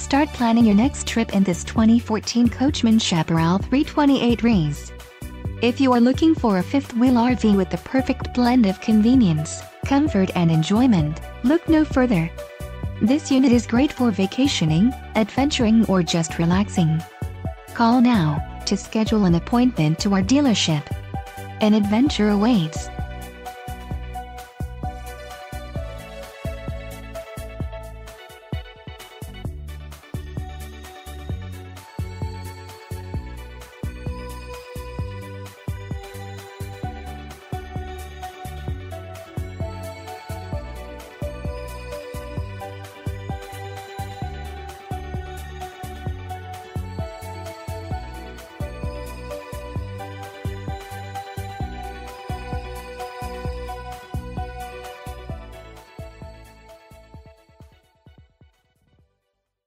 Start planning your next trip in this 2014 Coachmen Chaparral 328RES. If you are looking for a fifth-wheel RV with the perfect blend of convenience, comfort and enjoyment, look no further. This unit is great for vacationing, adventuring or just relaxing. Call now to schedule an appointment to our dealership. An adventure awaits.